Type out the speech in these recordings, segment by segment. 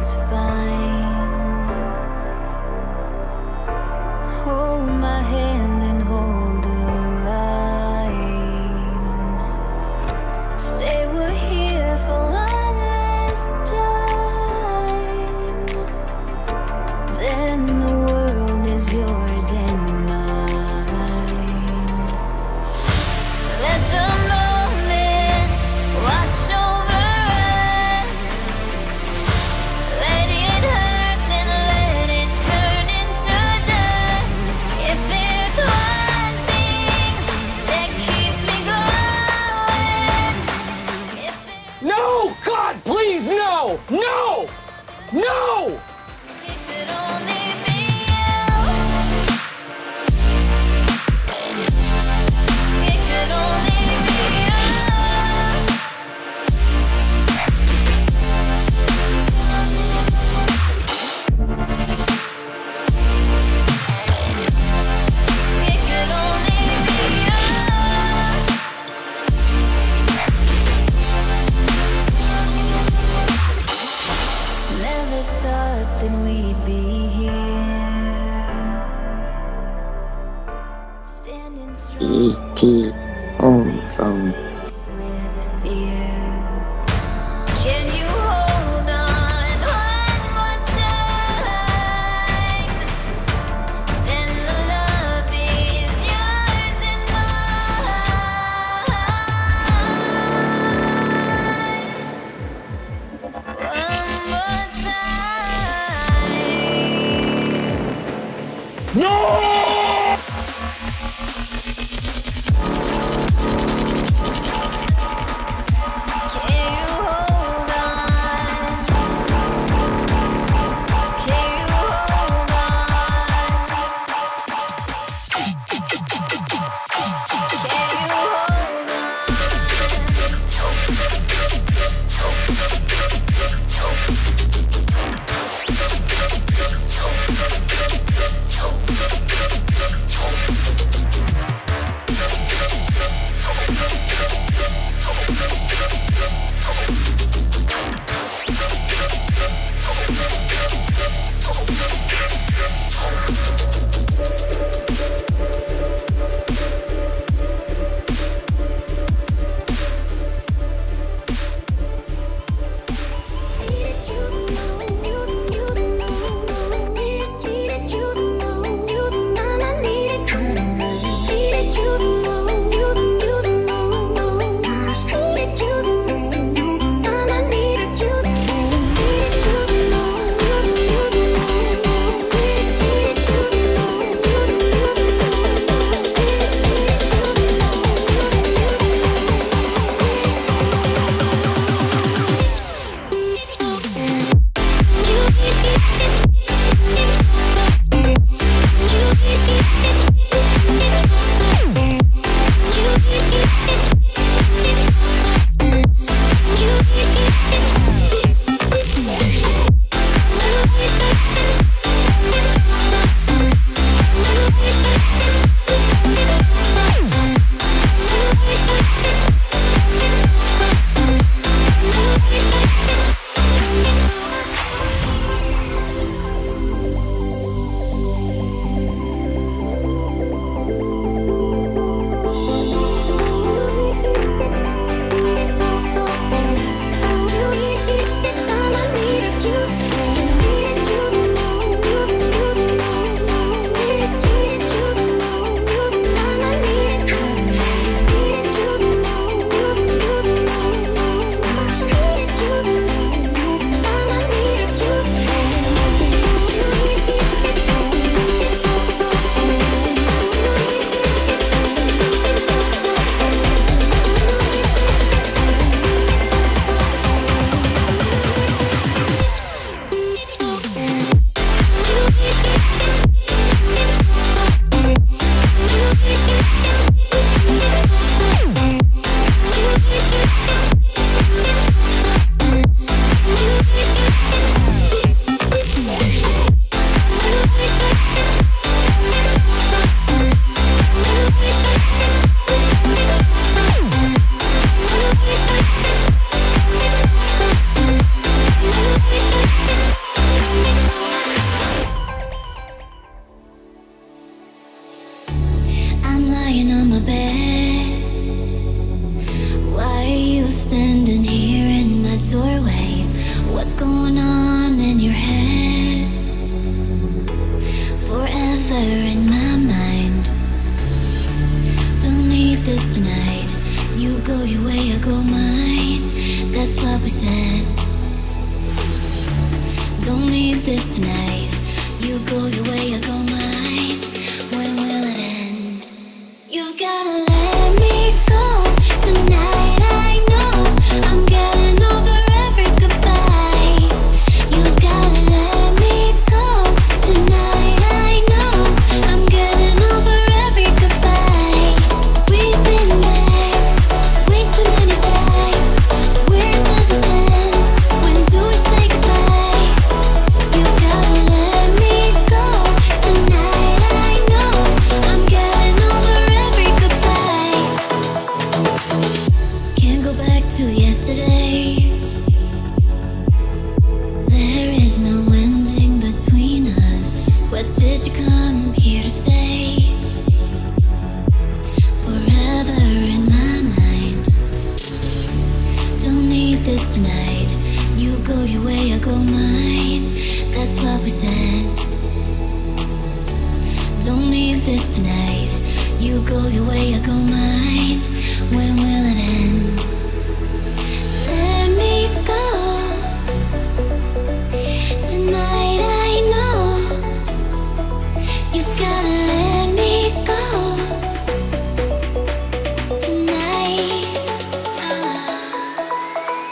it's fine. Hold my hand and hold the line. Say we're here for one last time. Then the world is yours and mine. Let the moment wash over. No! No! Then we'd be here. E.T. Home Phone. Can you hold on one more time? Then the love is yours and mine. One more time. No! 100%. Don't need this tonight. You go your way, I go mine. When will it end? You've gotta let me go tonight. I know I'm getting over every goodbye. You've gotta let me go tonight. I know I'm getting over every goodbye. We've been back way too many times. Where does it end? When do we say goodbye? You've gotta let me go tonight. I know I'm getting over every goodbye. Can't go back to yesterday. There is no ending between us. What did you come here to stay? Forever in my mind. Don't need this tonight. You go your way, I go mine. That's what we said. Don't need this tonight. You go your way, I go mine. When will it end? Let me go tonight. I know you've gotta let me go tonight.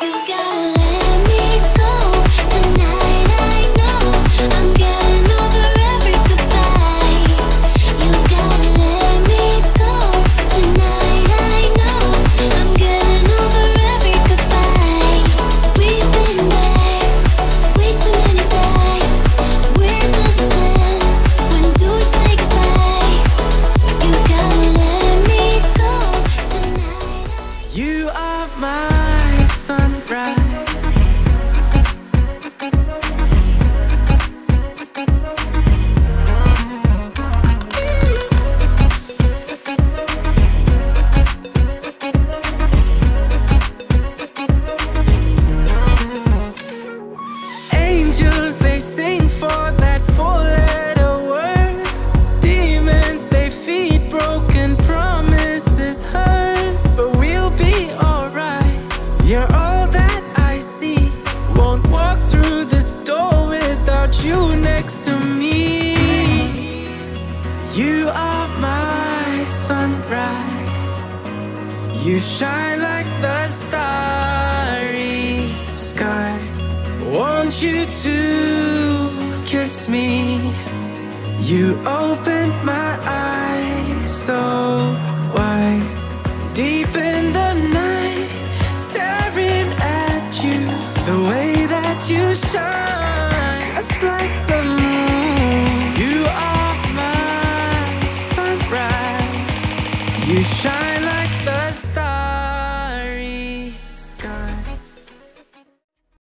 You've gotta let me go tonight. I know I'm getting over every goodbye. You've gotta let me go tonight. I know I'm getting over every goodbye. We've been back way too many times. Where does this end? When do we say goodbye? You've gotta let me go tonight. You are my sunrise. Angels, they sing for that four-letter word. Demons, they feed broken promises hurt. But we'll be alright. You're all that I see. Won't walk through this door without you next to me. You are my sunrise. You shine like the starry sky. Want you to kiss me. You opened my eyes so